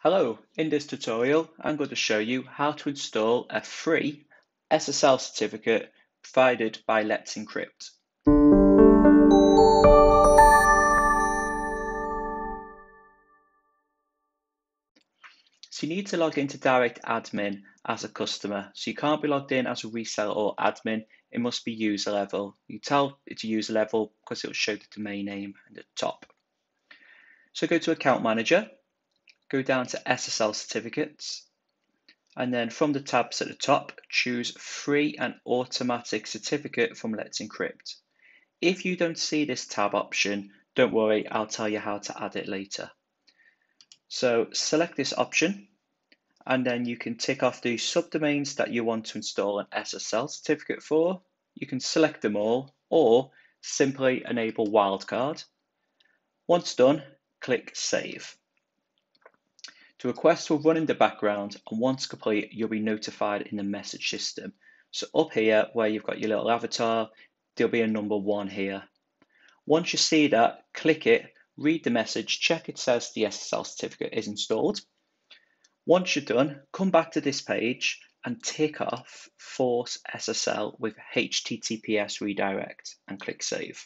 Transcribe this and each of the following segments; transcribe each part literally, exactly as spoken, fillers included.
Hello, in this tutorial I'm going to show you how to install a free S S L certificate provided by Let's Encrypt. So you need to log into Direct Admin as a customer, so you can't be logged in as a reseller or admin, it must be user level. You tell it to user level because it will show the domain name at the top. So go to Account Manager, go down to S S L certificates, and then from the tabs at the top, choose free and automatic certificate from Let's Encrypt. If you don't see this tab option, don't worry, I'll tell you how to add it later. So select this option, and then you can tick off the subdomains that you want to install an S S L certificate for. You can select them all, or simply enable wildcard. Once done, click Save. The request will run in the background, and once complete, you'll be notified in the message system. So up here, where you've got your little avatar, there'll be a number one here. Once you see that, click it, read the message, check it says the S S L certificate is installed. Once you're done, come back to this page and tick off Force S S L with H T T P S redirect and click Save.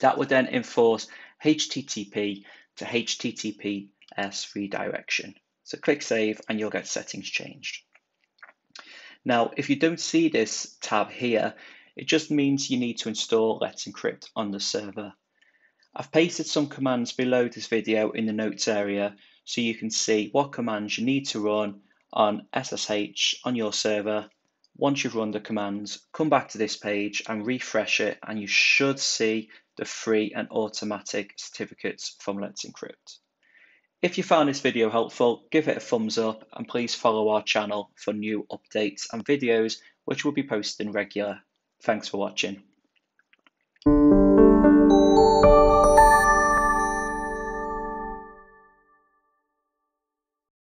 That would then enforce H T T P to H T T P S redirection. So click Save and you'll get settings changed. Now, if you don't see this tab here, it just means you need to install Let's Encrypt on the server. I've pasted some commands below this video in the notes area so you can see what commands you need to run on S S H on your server. Once you've run the commands, come back to this page and refresh it, and you should see the free and automatic certificates from Let's Encrypt. If you found this video helpful, give it a thumbs up and please follow our channel for new updates and videos which we'll be posting regular. Thanks for watching.